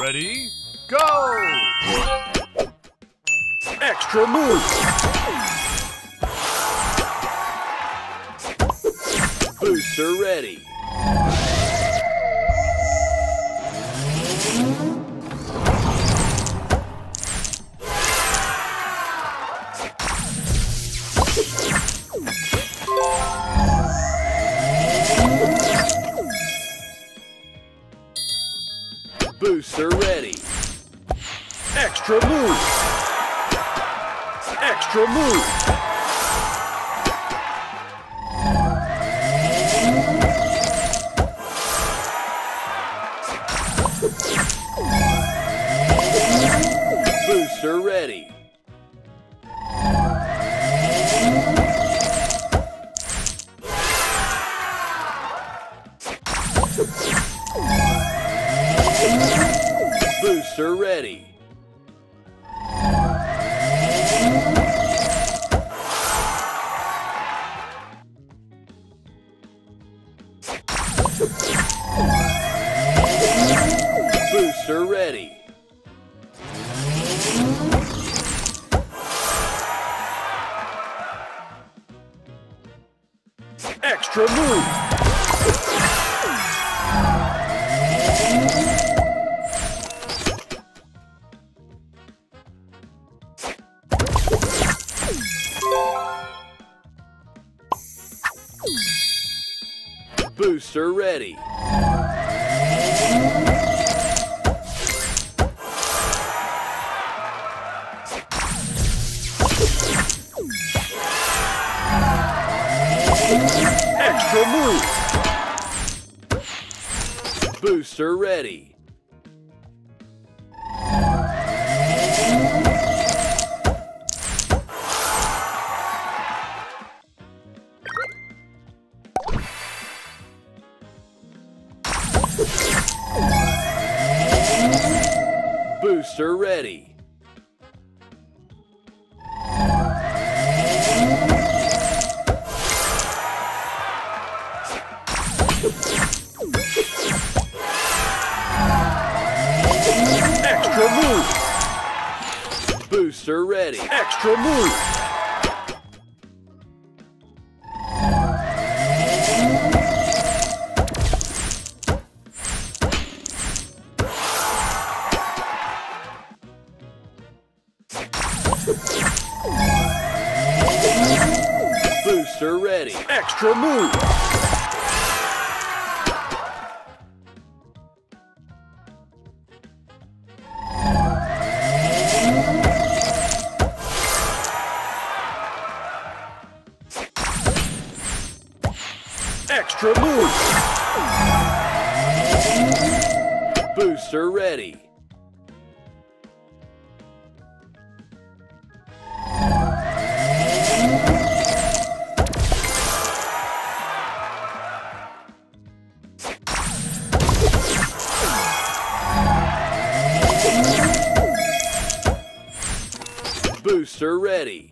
Ready, go! Extra move! Booster ready! Booster ready. Extra move. Extra move. Booster ready. Booster ready. Booster ready. Extra move. Booster ready. Extra move. Booster ready. Booster ready. Extra move. Booster ready. Extra move. Booster ready. Extra move. Extra move. Booster ready. Booster ready.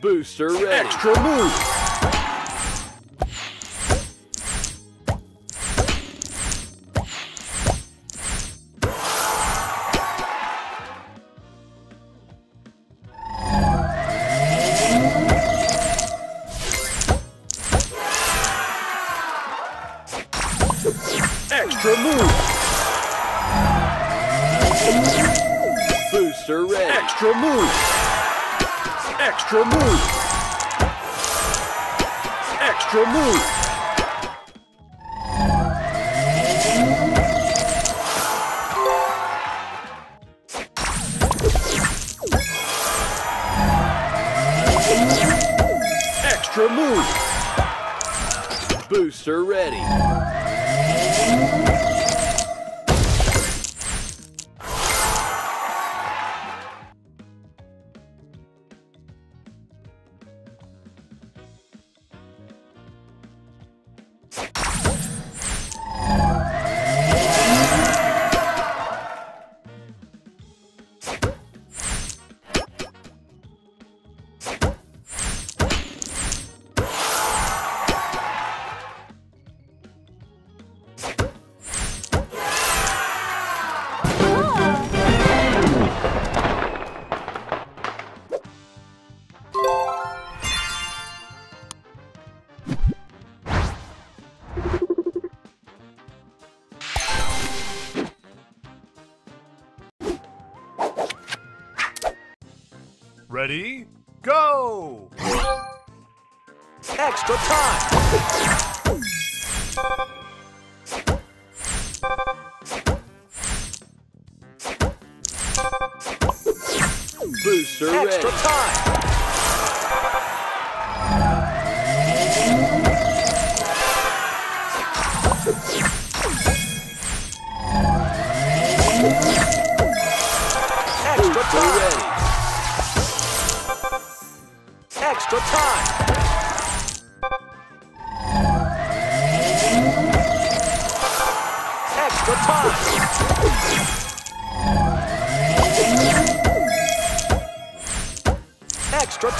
Booster ready. Extra move. Extra move. Booster ready. Extra move. Extra move. Extra move. Extra move. Booster ready. Ready? Go! Extra time! Booster extra ready. Time! Extra time! Extra time! Extra time! Extra time!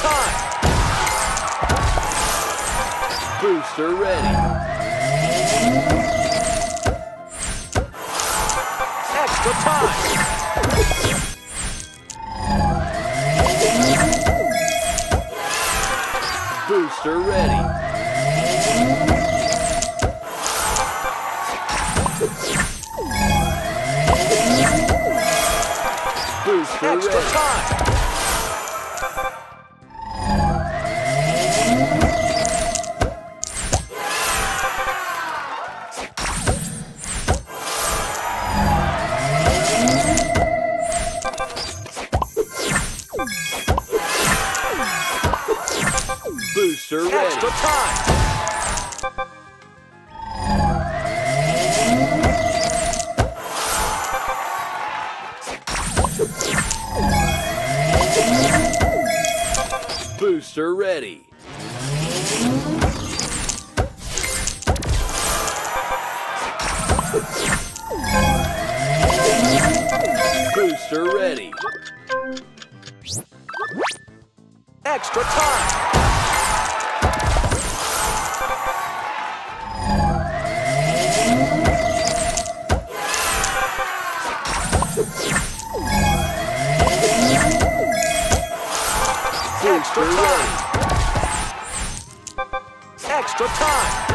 Booster ready! Extra time! Booster ready. Booster extra ready. Time. Booster ready. Extra time. Booster ready. Booster ready. Extra time. Extra time! Extra time!